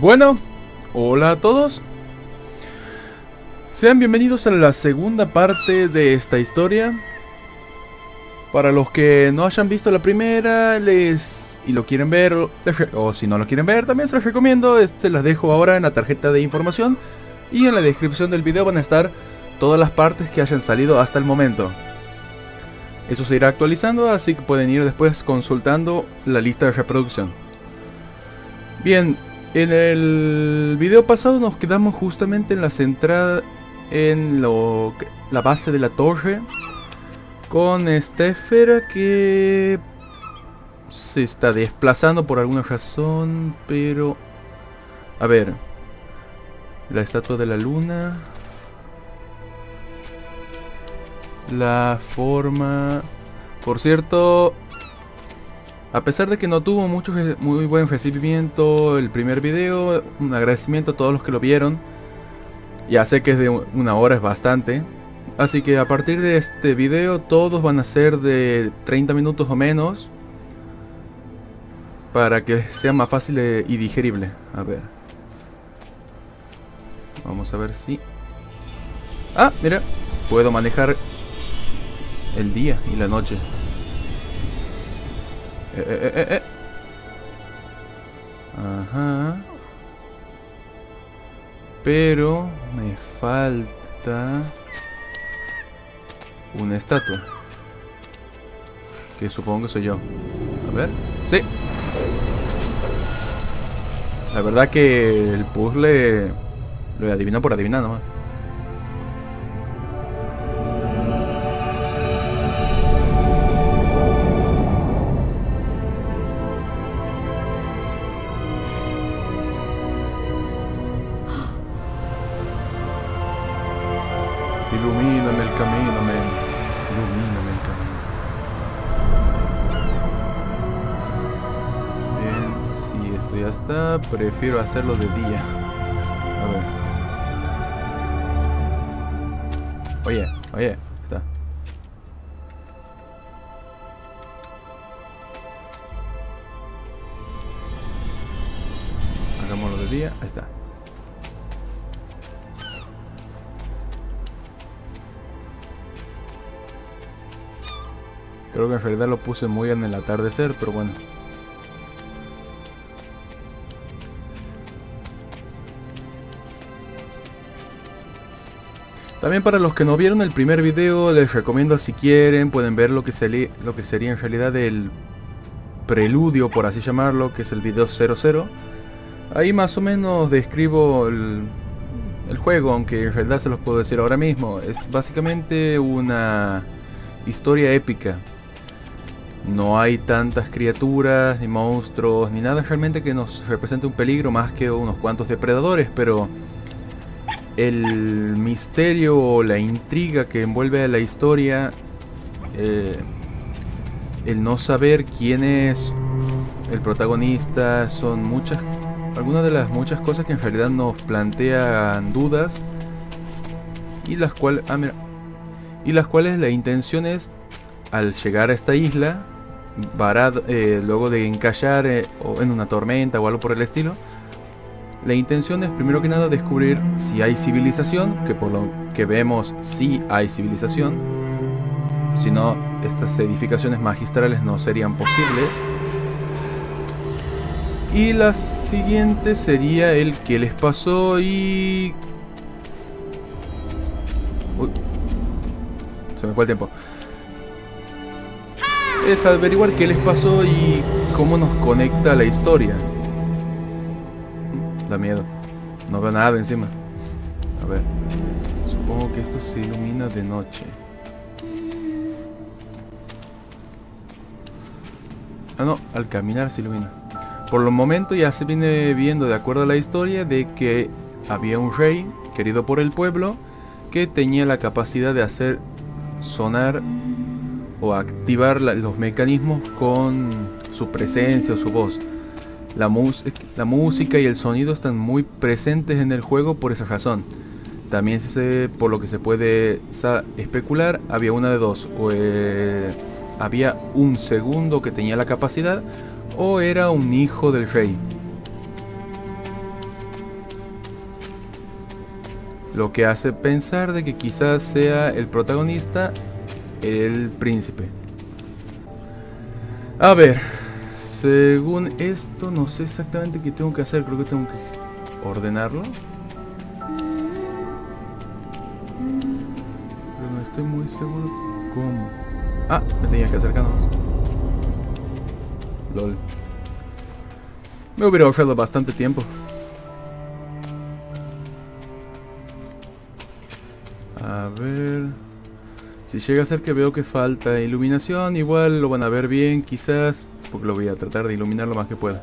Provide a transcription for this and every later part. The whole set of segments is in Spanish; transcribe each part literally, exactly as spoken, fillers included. Bueno, hola a todos. Sean bienvenidos a la segunda parte de esta historia. Para los que no hayan visto la primera les y lo quieren ver, o, o si no lo quieren ver, también se los recomiendo. Se las dejo ahora en la tarjeta de información. Y en la descripción del video van a estar todas las partes que hayan salido hasta el momento. Eso se irá actualizando, así que pueden ir después consultando la lista de reproducción. Bien. En el video pasado nos quedamos justamente en la centrada, en lo, la base de la torre, con esta esfera que se está desplazando por alguna razón, pero... A ver... La estatua de la luna... La forma... Por cierto... A pesar de que no tuvo mucho, muy buen recibimiento el primer video, un agradecimiento a todos los que lo vieron. Ya sé que es de una hora, es bastante. Así que a partir de este video todos van a ser de treinta minutos o menos. Para que sea más fácil y digerible. A ver. Vamos a ver si... Ah, mira. Puedo manejar el día y la noche. Eh, eh, eh, eh. Ajá. Pero me falta una estatua, que supongo que soy yo. A ver, sí. La verdad que el puzzle lo adivino por adivinar nomás. Ilumíname el camino, men. Ilumíname el camino. Bien, si esto ya está, prefiero hacerlo de día. A ver. Oye, oye, está. Hagámoslo de día, ahí está. Creo que en realidad lo puse muy en el atardecer, pero bueno. También para los que no vieron el primer video, les recomiendo, si quieren, pueden ver lo que, se lo que sería en realidad el preludio, por así llamarlo, que es el video cero cero. Ahí más o menos describo el, el juego, aunque en realidad se los puedo decir ahora mismo. Es básicamente una... historia épica. No hay tantas criaturas, ni monstruos, ni nada realmente que nos represente un peligro, más que unos cuantos depredadores, pero el misterio o la intriga que envuelve a la historia, eh, el no saber quién es el protagonista, son muchas, algunas de las muchas cosas que en realidad nos plantean dudas y las cuales... Ah, mira. Y las cuales la intención es, al llegar a esta isla, varad, eh, luego de encallar eh, o en una tormenta o algo por el estilo, la intención es primero que nada descubrir si hay civilización, que por lo que vemos sí hay civilización, si no estas edificaciones magistrales no serían posibles. Y la siguiente sería el que les pasó y... Uy. Se me fue el tiempo. Es averiguar qué les pasó y cómo nos conecta la historia. Da miedo. No veo nada encima. A ver. Supongo que esto se ilumina de noche. Ah, no. Al caminar se ilumina. Por el momento ya se viene viendo, de acuerdo a la historia, de que había un rey querido por el pueblo que tenía la capacidad de hacer sonar o activar la, los mecanismos con su presencia o su voz. La, la música y el sonido están muy presentes en el juego por esa razón. También se, por lo que se puede especular, había una de dos. O, eh, había un segundo que tenía la capacidad, o era un hijo del rey. lo que hace pensar de que quizás sea el protagonista el príncipe. A ver, según esto no sé exactamente qué tengo que hacer, creo que tengo que ordenarlo. Pero no estoy muy seguro cómo. Ah, me tenía que acercarnos. LOL. Me hubiera ahorrado bastante tiempo. A ver... Si llega a ser que veo que falta iluminación, igual lo van a ver bien, quizás, porque lo voy a tratar de iluminar lo más que pueda.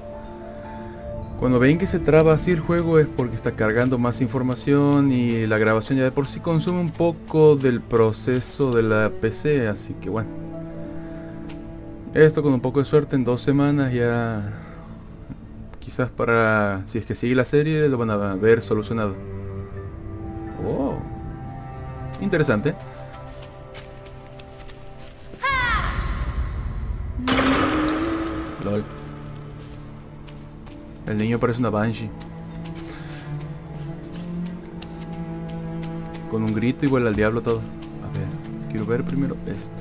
Cuando ven que se traba así el juego es porque está cargando más información y la grabación ya de por sí consume un poco del proceso de la P C, así que bueno. Esto con un poco de suerte en dos semanas ya... Quizás para... si es que sigue la serie lo van a ver solucionado. Oh, interesante. LOL. El niño parece una banshee. Con un grito igual al diablo todo. A ver, quiero ver primero esto.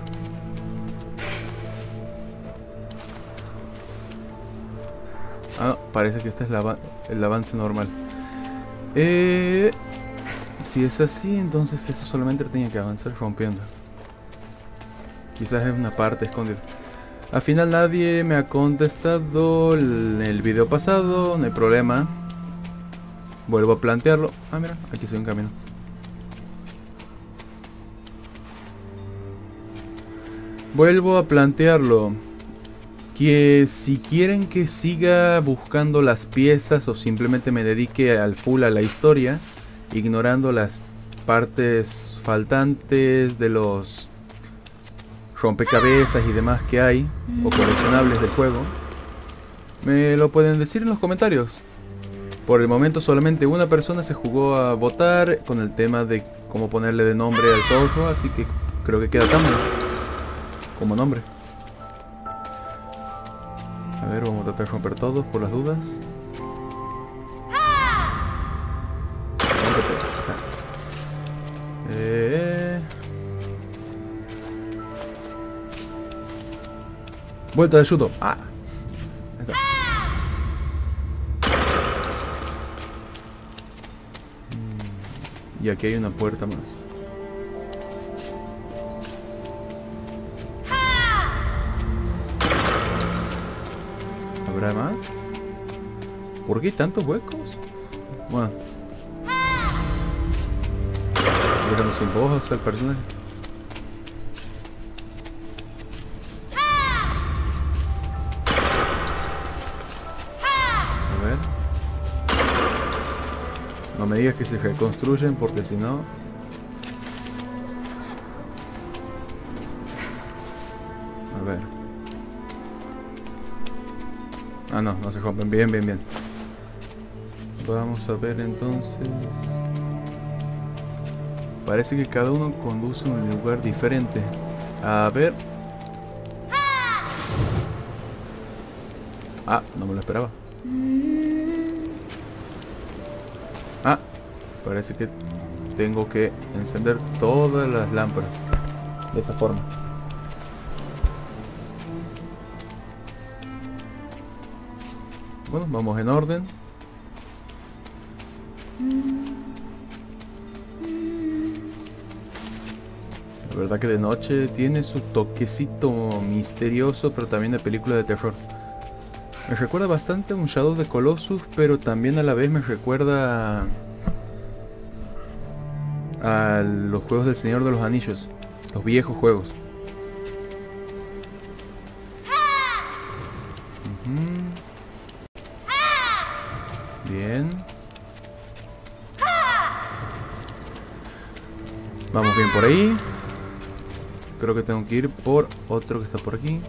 Ah, no, parece que este es la, el avance normal. Eh, si es así, entonces eso solamente tenía que avanzar rompiendo. Quizás es una parte escondida. Al final nadie me ha contestado en el video pasado, no hay problema. Vuelvo a plantearlo. Ah, mira, aquí soy un camino. Vuelvo a plantearlo. Que si quieren que siga buscando las piezas o simplemente me dedique al full a la historia, ignorando las partes faltantes de los... rompecabezas y demás que hay o coleccionables del juego, me lo pueden decir en los comentarios. Por el momento solamente una persona se jugó a votar con el tema de cómo ponerle de nombre al software, así que creo que queda Tamamo como nombre. A ver, vamos a tratar de romper todos por las dudas. Vuelta de judo. Ah. Ahí está. Y aquí hay una puerta más. ¿Habrá más? ¿Por qué tantos huecos? Bueno. Miran sin voz al personaje. Me digas que se reconstruyen porque si no... A ver... Ah no, no se rompen, bien, bien, bien. Vamos a ver entonces... Parece que cada uno conduce a un lugar diferente. A ver... Ah, no me lo esperaba. Ah, parece que tengo que encender todas las lámparas de esa forma. Bueno, vamos en orden. La verdad que de noche tiene su toquecito misterioso, pero también de película de terror. Me recuerda bastante a un Shadow de Colossus, pero también a la vez me recuerda a, a los juegos del Señor de los Anillos, los viejos juegos. Uh-huh. Bien. Vamos bien por ahí. Creo que tengo que ir por otro que está por aquí.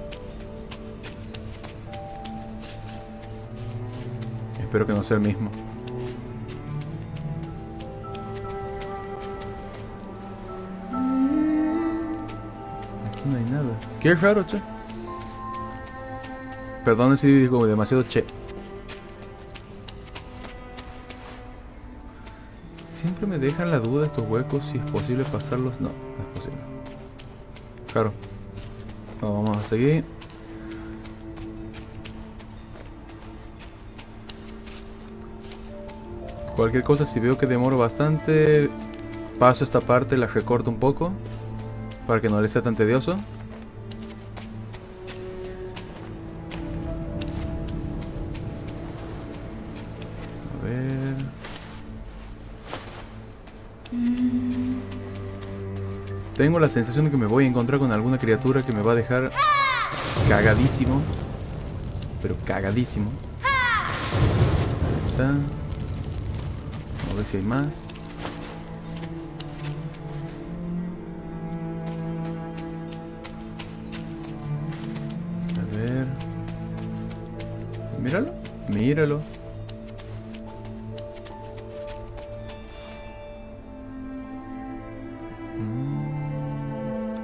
Espero que no sea el mismo. Aquí no hay nada. Qué raro, che. Perdón si digo demasiado che. Siempre me dejan la duda estos huecos, si es posible pasarlos. No, no es posible. Claro. No, vamos a seguir. Cualquier cosa, si veo que demoro bastante, paso esta parte, la recorto un poco, para que no le sea tan tedioso. A ver... Tengo la sensación de que me voy a encontrar con alguna criatura que me va a dejar cagadísimo. Pero cagadísimo. Ahí está. A ver si hay más. A ver. Míralo. Míralo.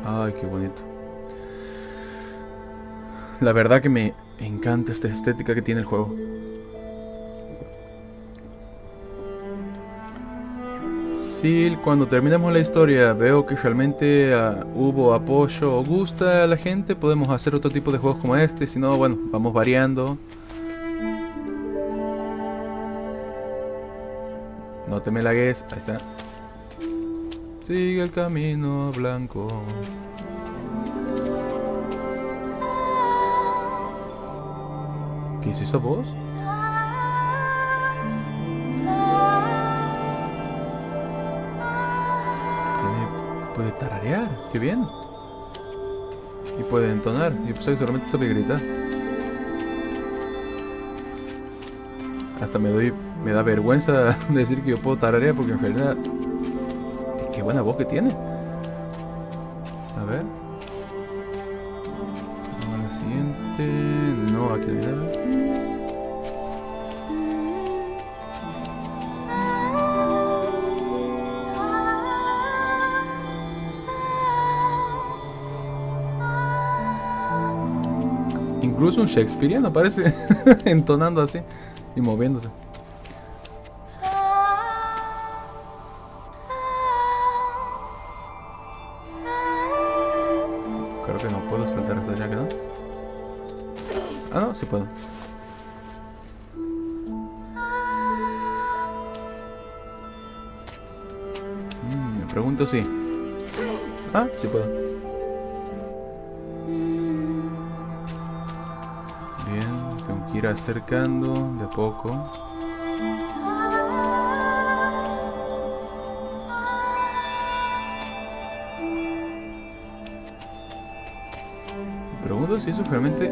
Ay, qué bonito. La verdad que me encanta esta estética que tiene el juego. Y cuando terminemos la historia veo que realmente uh, hubo apoyo o gusta a la gente, podemos hacer otro tipo de juegos como este. Si no, bueno, vamos variando. No te me lagues, ahí está. Sigue el camino blanco. ¿Qué es esa voz? Puede tararear, qué bien. Y puede entonar, y pues seguramente sabe gritar. Hasta me doy, me da vergüenza decir que yo puedo tararear, porque en realidad... Qué buena voz que tiene. A ver. Vamos a la siguiente... No, aquí hay... Incluso un Shakespeareano aparece entonando así y moviéndose. Creo que no puedo saltar hasta allá, ¿no? Ah, no, sí puedo. Mm, me pregunto si... Ah, sí puedo. Ir acercando de a poco. Me pregunto si eso realmente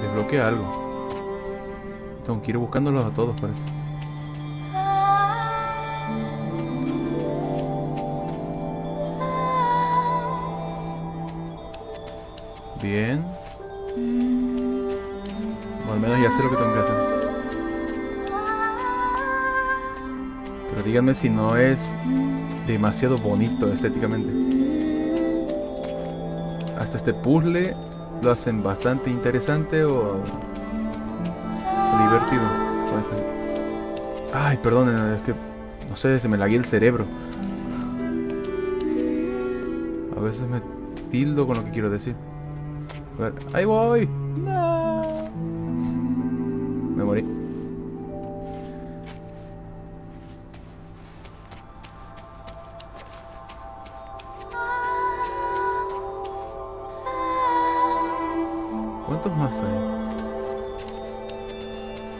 desbloquea algo. Tengo que ir buscándolos a todos, parece. Bien. Al menos ya sé lo que tengo que hacer. Pero díganme si no es demasiado bonito estéticamente. Hasta este puzzle lo hacen bastante interesante o, o divertido. Ay, perdonen, es que no sé, se me lagué el cerebro. A veces me tildo con lo que quiero decir. A ver, ahí voy. No. Me morí. ¿Cuántos más hay?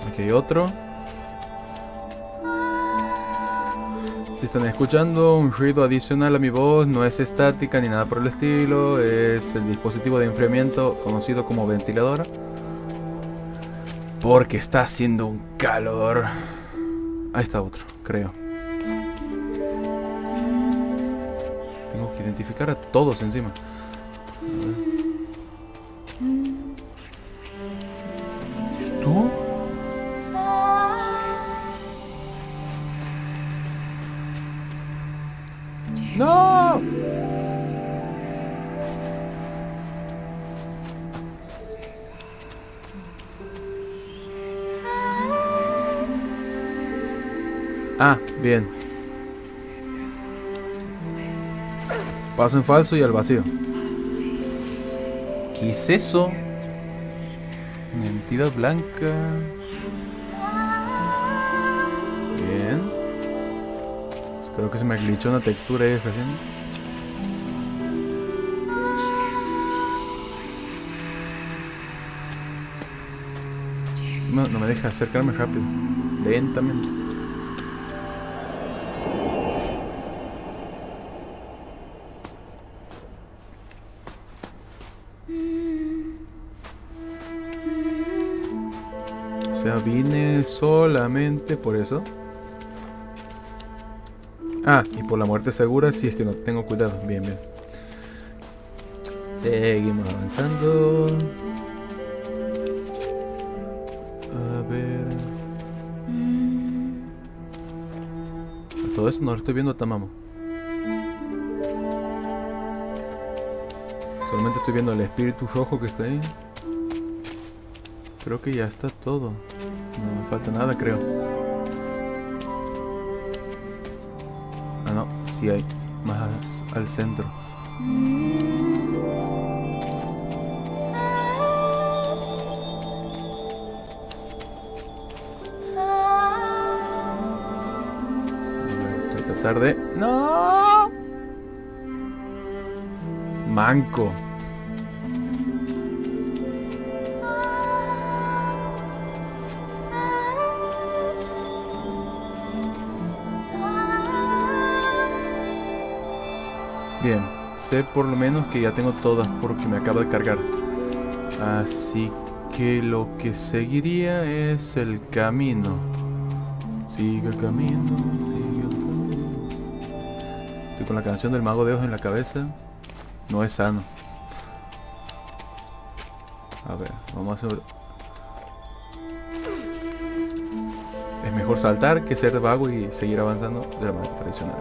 Aquí hay otro. Si están escuchando un ruido adicional a mi voz, no es estática ni nada por el estilo, es el dispositivo de enfriamiento conocido como ventilador. Porque está haciendo un calor. Ahí está otro, creo. Tengo que identificar a todos encima. ¿Esto? ¡No! Ah, bien. Paso en falso y al vacío. ¿Qué es eso? Una entidad blanca. Bien. Pues creo que se me glitchó una textura ahí, haciendo. No, no me deja acercarme rápido. Lentamente. O sea, vine solamente por eso. Ah, y por la muerte segura si es que no tengo cuidado. Bien, bien. Seguimos avanzando. Todo eso no lo estoy viendo a Tamamo. Solamente estoy viendo el espíritu rojo que está ahí. Creo que ya está todo. No me falta nada, creo. Ah, no, sí hay. Más al centro. Tarde. No. Manco. Bien, sé por lo menos que ya tengo todas porque me acaba de cargar. Así que lo que seguiría es el camino. Sigue el camino, sigue el camino. Estoy con la canción del Mago de Oz en la cabeza. No es sano. A ver, vamos a hacer... Es mejor saltar que ser vago y seguir avanzando de la manera tradicional.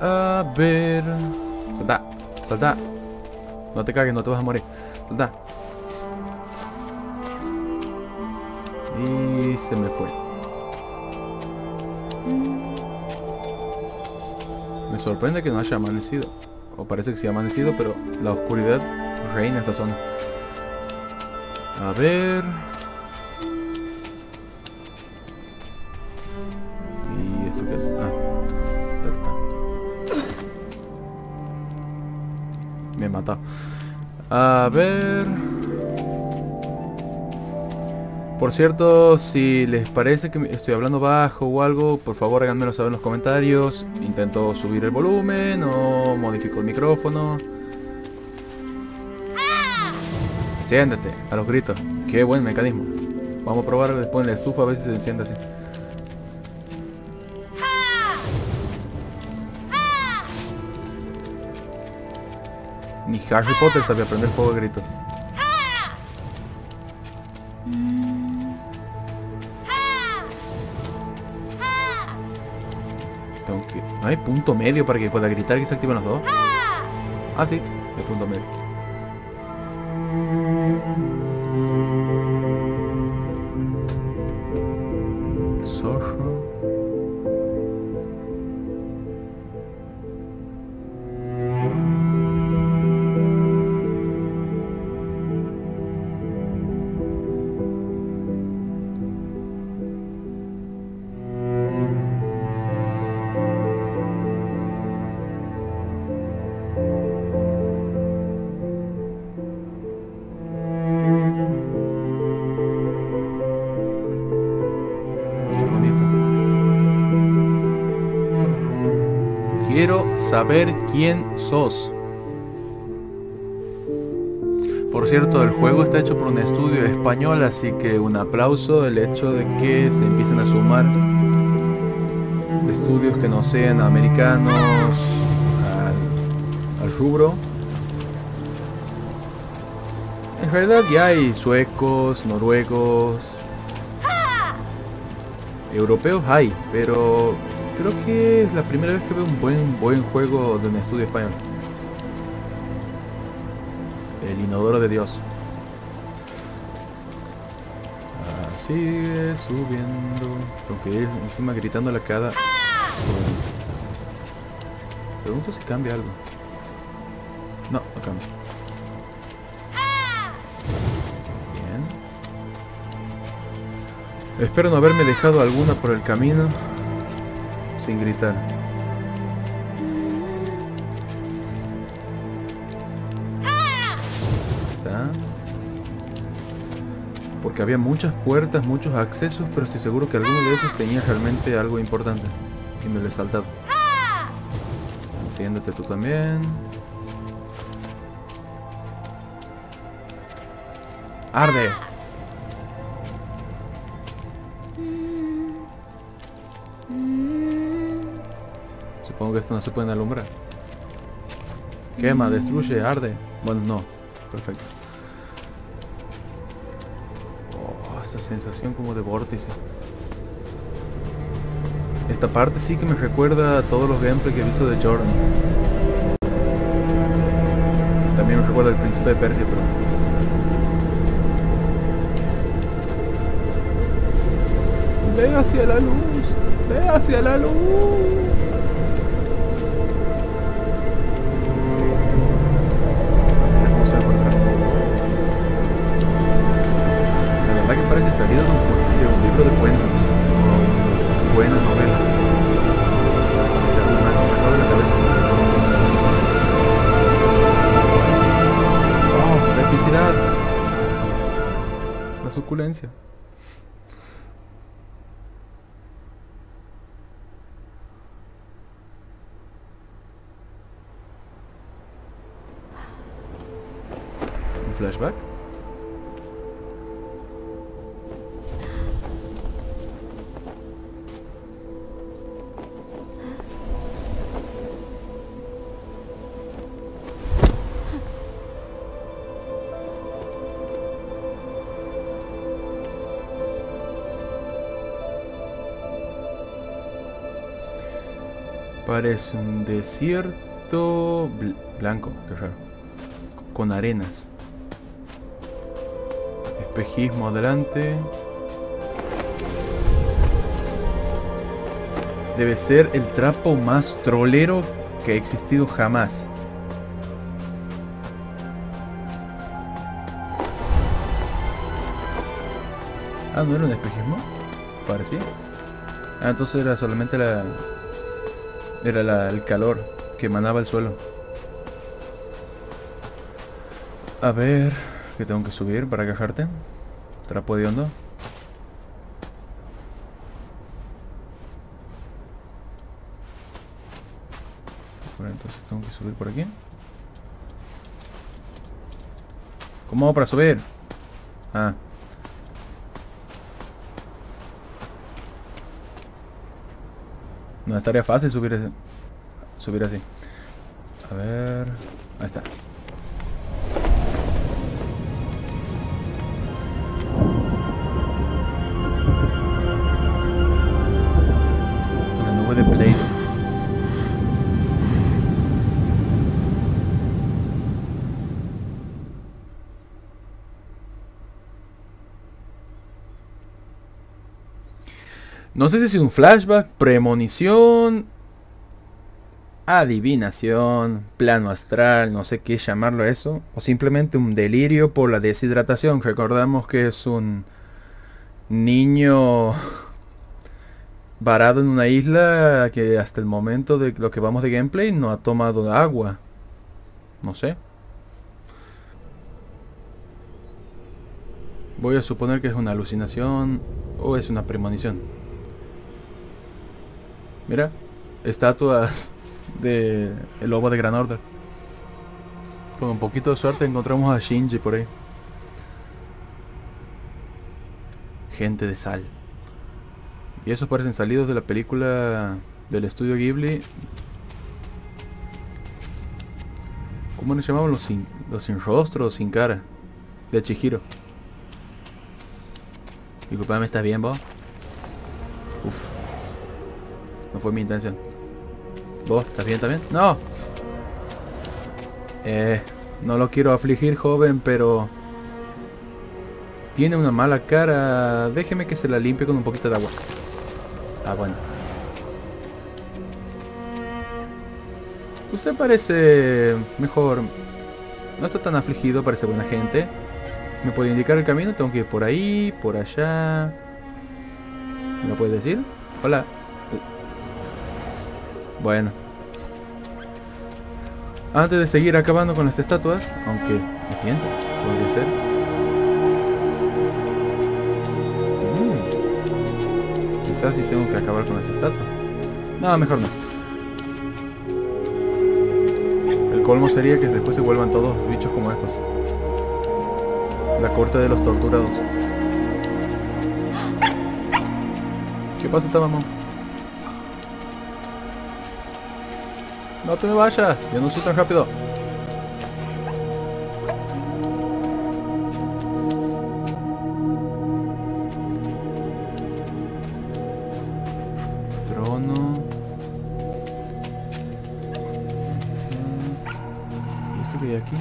A ver... Salta, salta. No te cagues, no te vas a morir. Salta. Y se me fue. Me sorprende que no haya amanecido. O parece que sí ha amanecido, pero la oscuridad reina esta zona. A ver... ¿Y esto qué es? Ah, está, está. Me he matado. A ver... Por cierto, si les parece que estoy hablando bajo o algo, por favor háganmelo saber en los comentarios. Intento subir el volumen o modifico el micrófono. ¡Ah! Enciéndete, a los gritos. Qué buen mecanismo. Vamos a probar después en la estufa a ver si se enciende así. ¡Ah! ¡Ah! Ni Harry Potter sabía aprender fuego de gritos. ¿No hay punto medio para que pueda gritar que se activen los dos? Ah, sí, el punto medio. Zorro. Quiero saber quién sos. Por cierto, el juego está hecho por un estudio español, así que un aplauso el hecho de que se empiecen a sumar estudios que no sean americanos al, al rubro. En realidad ya hay suecos, noruegos, europeos hay, pero... Creo que es la primera vez que veo un buen buen juego de un estudio español. El inodoro de Dios. Ah, sigue subiendo. Tengo que ir encima gritándole a cada... Pregunto si cambia algo. No, acá no. Bien. Espero no haberme dejado alguna por el camino. Sin gritar. Ahí está. Porque había muchas puertas, muchos accesos, pero estoy seguro que alguno de esos tenía realmente algo importante. Y me lo he saltado. Enciéndete tú también. ¡Arde! Supongo que esto no se pueden alumbrar. Quema, destruye, arde. Bueno, no. Perfecto. Oh, esta sensación como de vórtice. Esta parte sí que me recuerda a todos los gameplays que he visto de Journey. También me recuerda al príncipe de Persia, pero... ¡Ve hacia la luz! ¡Ve hacia la luz! Vamos a encontrar. La verdad que parece salido de un libro de cuentos. O buena novela. Se ha sacado de la cabeza. ¡Oh! ¡La epicidad! La suculencia. Flashback. Parece un desierto bl- blanco, qué raro, con arenas. Espejismo adelante. Debe ser el trapo más trolero que ha existido jamás. Ah, ¿no era un espejismo? Parecía. Ah, entonces era solamente la... Era la, el calor que emanaba el suelo. A ver... Que tengo que subir para cajarte. Trapo de hondo. Bueno, entonces tengo que subir por aquí. ¿Cómo hago para subir? Ah. No estaría fácil subir ese, subir así. A ver. Ahí está. No sé si es un flashback, premonición, adivinación, plano astral, no sé qué llamarlo eso. O simplemente un delirio por la deshidratación. Recordamos que es un niño varado en una isla que hasta el momento de lo que vamos de gameplay no ha tomado agua. No sé. Voy a suponer que es una alucinación o es una premonición. Mira, estatuas de el lobo de Grand Order. Con un poquito de suerte encontramos a Shinji por ahí. Gente de sal. Y esos parecen salidos de la película del estudio Ghibli. ¿Cómo les llamaban? Los sin, los sin rostro, sin cara. De Chihiro. Disculpame, ¿estás bien vos? Uf. No fue mi intención. ¿Vos? ¿Estás bien también? ¡No! Eh, no lo quiero afligir, joven, pero... Tiene una mala cara. Déjeme que se la limpie con un poquito de agua. Ah, bueno. Usted parece mejor No está tan afligido, parece buena gente. ¿Me puede indicar el camino? Tengo que ir por ahí, por allá. ¿Me lo puedes decir? Hola. Bueno. Antes de seguir acabando con las estatuas, aunque me tiento, podría ser. Mm. Quizás sí tengo que acabar con las estatuas. No, mejor no. El colmo sería que después se vuelvan todos bichos como estos. La corte de los torturados. ¿Qué pasa, Tamamo? No te me vayas, yo no soy tan rápido. Trono. ¿Y esto que hay aquí?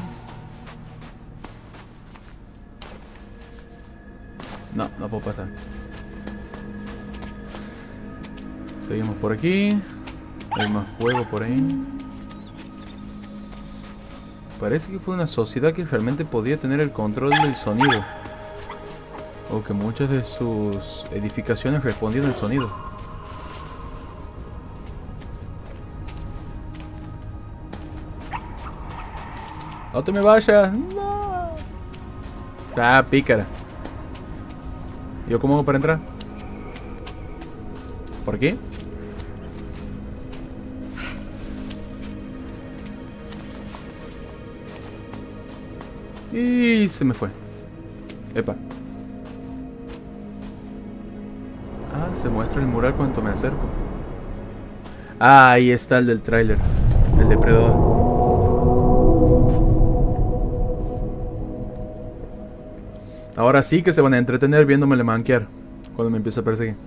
No, no puedo pasar. Seguimos por aquí. Hay más fuego por ahí. Parece que fue una sociedad que realmente podía tener el control del sonido, o que muchas de sus edificaciones respondían al sonido. ¡No te me vayas! ¡No! ¡Ah, pícara! ¿Yo cómo hago para entrar? ¿Por aquí? Y se me fue. Epa. Ah, se muestra el mural cuanto me acerco. Ah, ahí está el del tráiler. El depredador. Ahora sí que se van a entretener viéndomele manquear cuando me empiece a perseguir.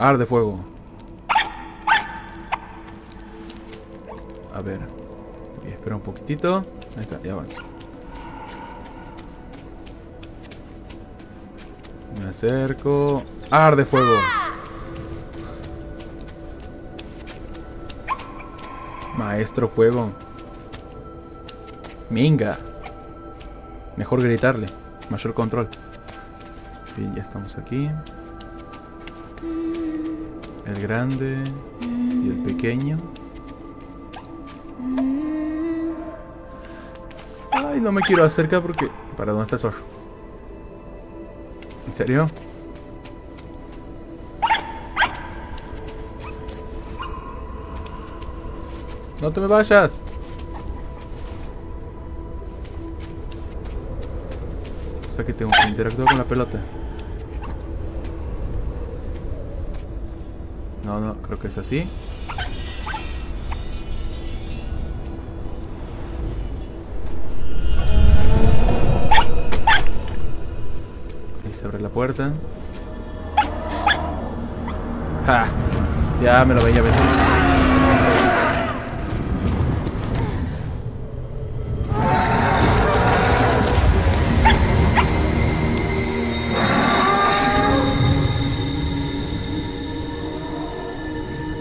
Arde fuego. A ver. Voy a esperar un poquitito. Ahí está, ya avanzo. Me acerco. Arde fuego. Maestro fuego. Minga. Mejor gritarle. Mayor control. Bien, ya estamos aquí. El grande y el pequeño. Ay, no me quiero acercar porque... ¿Para dónde está el zorro? ¿En serio? ¡No te me vayas! O sea que tengo que interactuar con la pelota. No, no, creo que es así. Ahí se abre la puerta. ¡Ja! Ya me lo veía venir.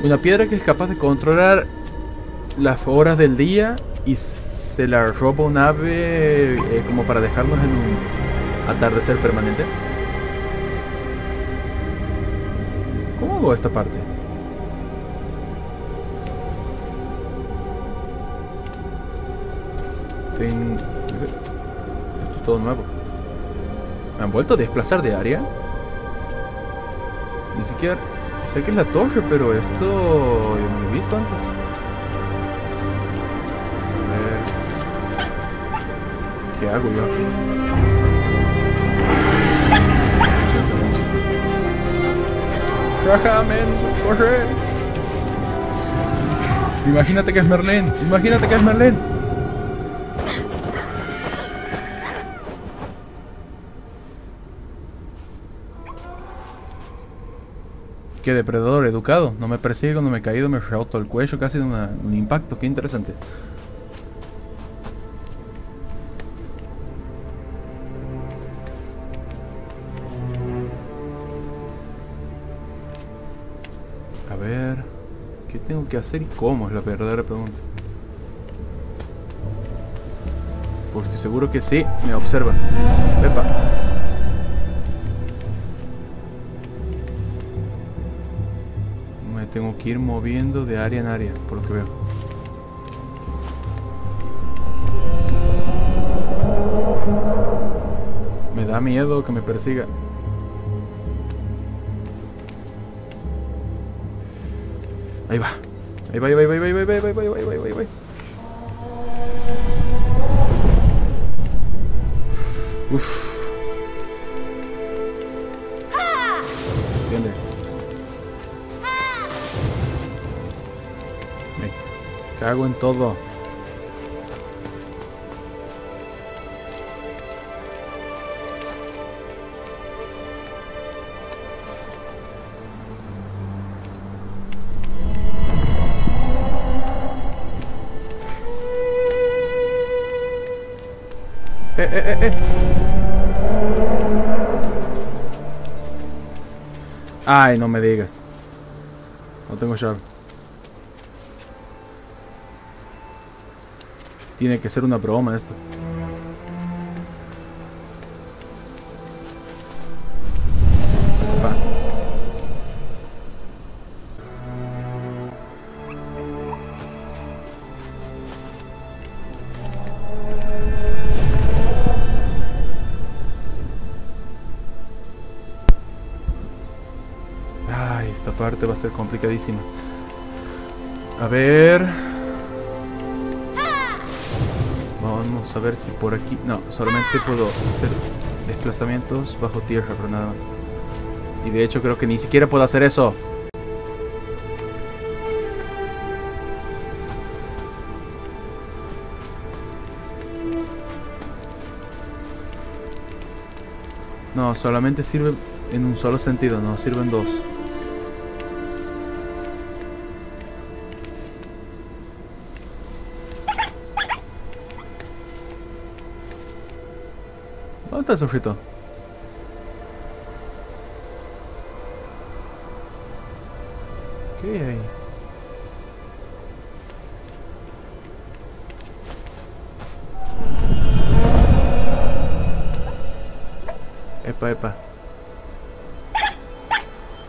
Una piedra que es capaz de controlar las horas del día y se la roba un ave eh, como para dejarnos en un atardecer permanente. ¿Cómo hago esta parte? Ten... Esto es todo nuevo. ¿Me han vuelto a desplazar de área? Ni siquiera... Sé que es la torre, pero esto yo no lo he visto antes. A ver... ¿Qué hago yo aquí? ¡Raja, men! ¡Corre! Imagínate que es Merlín. Imagínate que es Merlín. Qué depredador educado, no me persigue cuando me he caído, me roto el cuello casi de una, un impacto, qué interesante. ¿Qué tengo que hacer y cómo? Es la verdadera pregunta. Porque estoy seguro que sí, me observan. Epa. Me tengo que ir moviendo de área en área, por lo que veo. Me da miedo que me persiga. Ahí va. Ahí va, ahí va, ahí va, ahí va, ahí va, ahí va, ahí va, ahí va, ahí va. Uff. ¿Entiendes? Me cago en todo. Eh, eh, eh, eh. Ay, no me digas. No tengo llave. Tiene que ser una broma esto. Va. Parte va a ser complicadísima. A ver, vamos a ver si por aquí. No, solamente puedo hacer desplazamientos bajo tierra, pero nada más. Y de hecho creo que ni siquiera puedo hacer eso. No, solamente sirve en un solo sentido, no sirven dos. ¿Dónde está el sujeto? ¿Qué hay ahí? Epa, epa.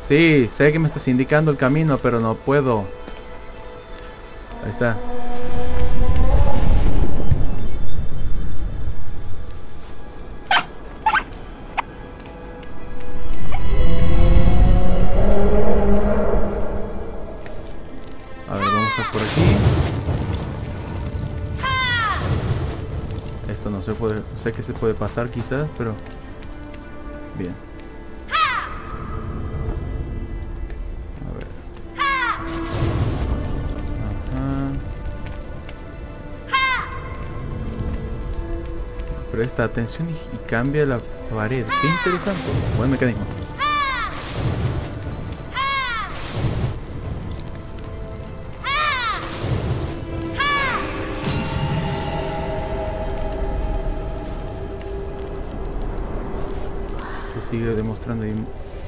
Sí, sé que me estás indicando el camino, pero no puedo. Ahí está. Sé que se puede pasar quizás, pero... Bien. A ver. Ajá. Presta atención y, y cambia la pared. Qué interesante. Buen mecanismo. Sigue demostrando y...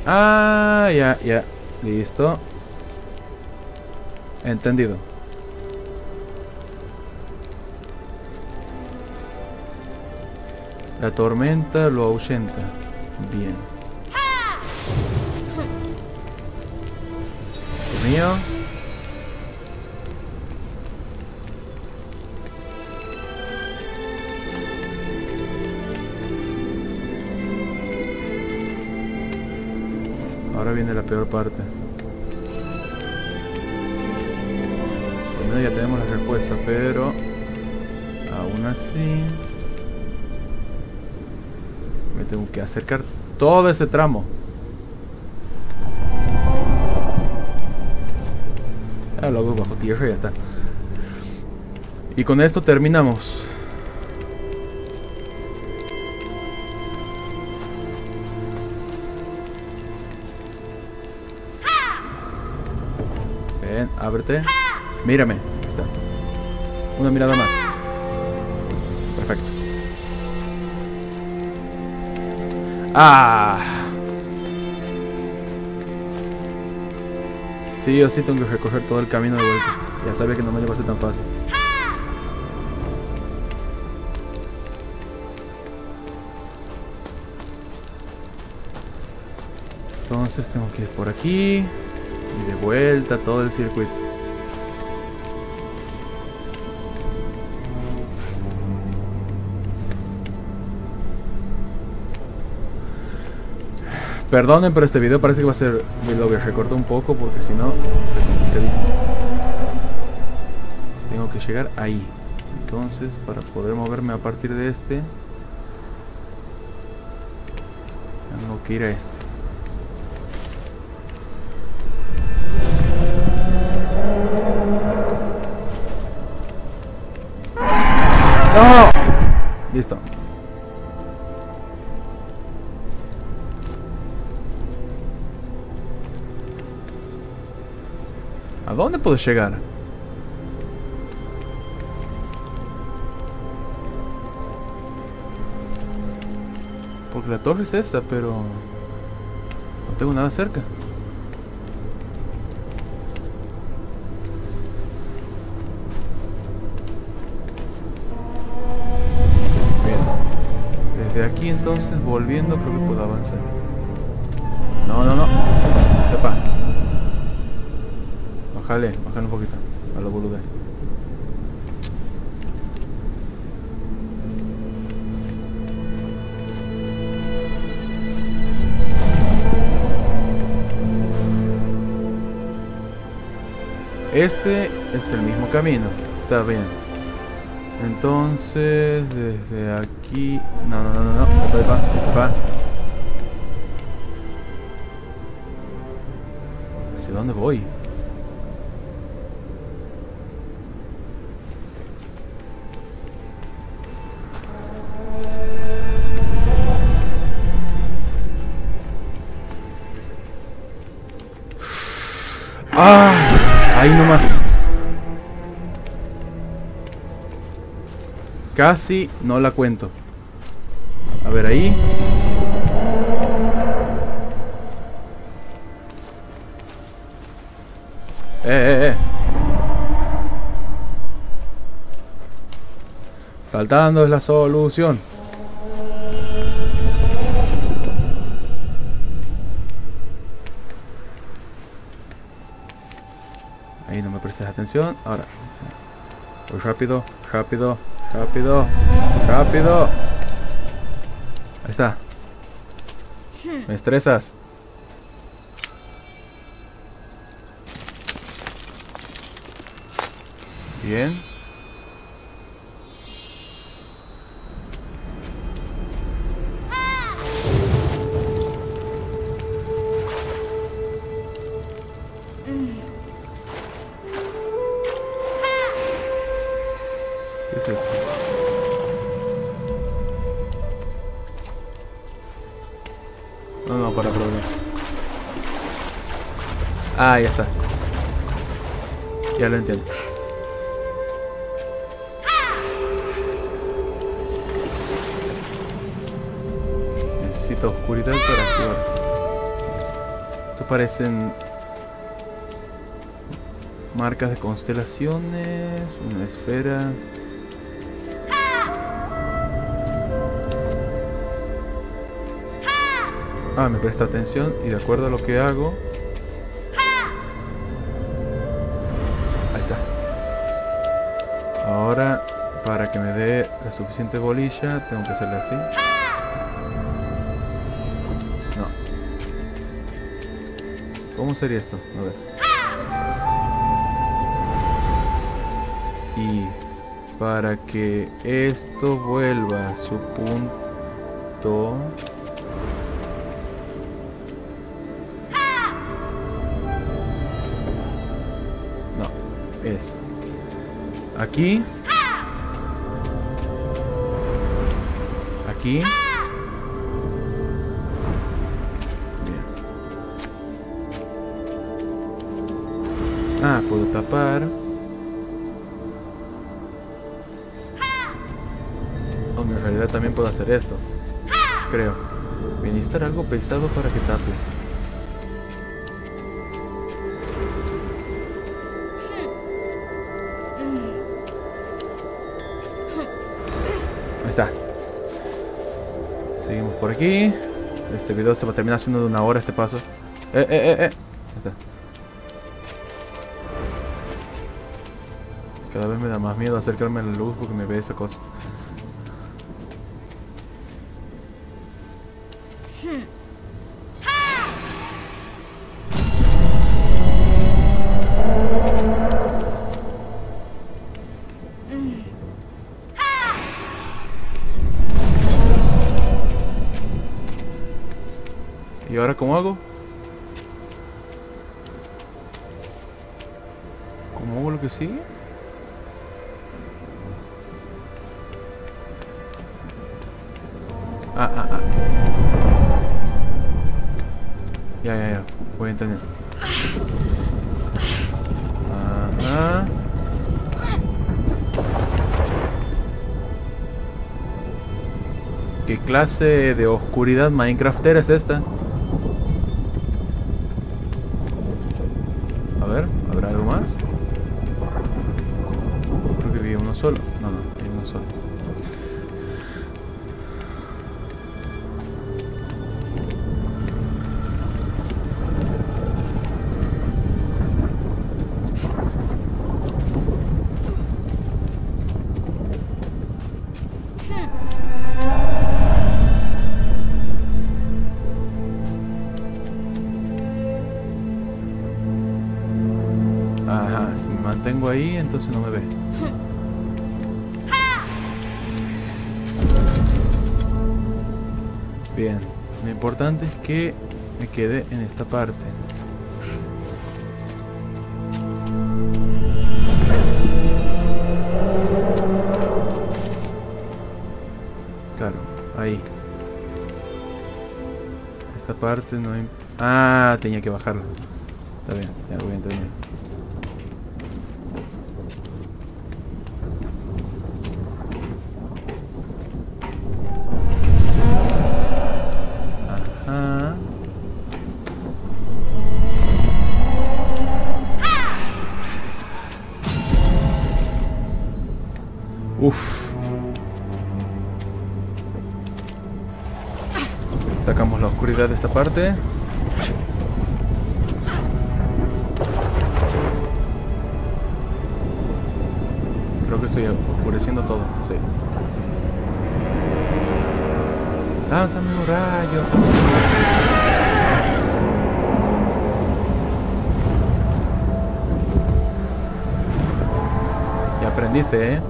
Ah, ya, ya. Listo. Entendido. La tormenta lo ahuyenta. Bien. El mío. Ahora viene la peor parte. Bueno, ya tenemos la respuesta, pero aún así me tengo que acercar todo ese tramo. Ya lo hago bajo tierra y ya está. Y con esto terminamos. Ábrete. Mírame. Ahí está. Una mirada más. Perfecto. Ah. Sí, yo sí tengo que recorrer todo el camino de vuelta. Ya sabía que no me lo iba a hacer tan fácil. Entonces tengo que ir por aquí y de vuelta todo el circuito. Perdonen, pero este video parece que va a ser muy largo. Recorto un poco porque si no se complicadísimo. Tengo que llegar ahí. Entonces, para poder moverme a partir de este, tengo que ir a este. ¡No! Listo. ¿A dónde puedo llegar? Porque la torre es esa, pero no tengo nada cerca. Aquí entonces, volviendo, creo que puedo avanzar. No, no, no. Epa. Bájale, bájale un poquito. A lo bolude. Este es el mismo camino. Está bien. Entonces, desde aquí... No, no, no, no, no. Epa, epa, epa. ¿Hacia dónde voy? ¡Ah! Ahí nomás. Casi no la cuento. A ver ahí. Eh, eh, eh. Saltando es la solución. Ahí no me prestes atención. Ahora. Voy rápido, rápido. Rápido, rápido. Ahí está. Me estresas. Bien. Ah, ya está. Ya lo entiendo. Necesito oscuridad para activar. Esto parecen marcas de constelaciones, una esfera. Ah, me presta atención y de acuerdo a lo que hago. Ahora, para que me dé la suficiente bolilla, tengo que hacerle así. No. ¿Cómo sería esto? A ver. Y para que esto vuelva a su punto... No, es... Aquí. Aquí. Bien. Ah, puedo tapar. Aunque en realidad también puedo hacer esto. Creo. Voy a necesitar algo pesado para que tape. está. Seguimos por aquí. Este video se va a terminar haciendo de una hora este paso. Eh, eh, eh, eh. Está. Cada vez me da más miedo acercarme a la luz porque me ve esa cosa. ¿Y ahora cómo hago? ¿Cómo hago lo que sigue? Ah, ah, ah. Ya, ya, ya. Voy a entender. Ajá. ¿Qué clase de oscuridad minecraftera es esta? Solo, no, no, hay uno solo. Ajá, si me mantengo ahí, entonces no me ve. Bien, lo importante es que me quede en esta parte. Claro, ahí. Esta parte no hay... Ah, tenía que bajarla. Está bien, ya lo voy a entender. Sacamos la oscuridad de esta parte. Creo que estoy oscureciendo todo, sí. ¡Lánzame un rayo! Ya aprendiste, ¿eh?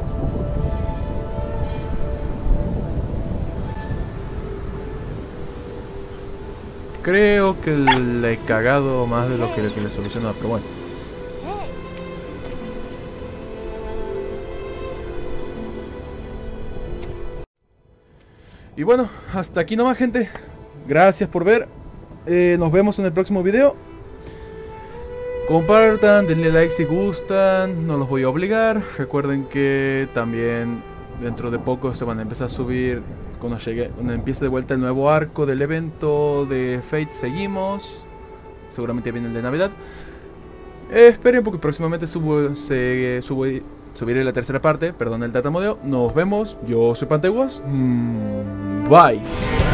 Creo que le he cagado más de lo que le, que le solucionaba, pero bueno. Y bueno, hasta aquí nomás, gente. Gracias por ver. Eh, nos vemos en el próximo video. Compartan, denle like si gustan. No los voy a obligar. Recuerden que también dentro de poco se van a empezar a subir... Cuando llegue, cuando empiece de vuelta el nuevo arco del evento de Fate, seguimos. Seguramente viene el de Navidad. Eh, esperen porque próximamente subo, se, subo, subiré la tercera parte. Perdón el datamodeo. Nos vemos. Yo soy Pantewos. Mm, bye.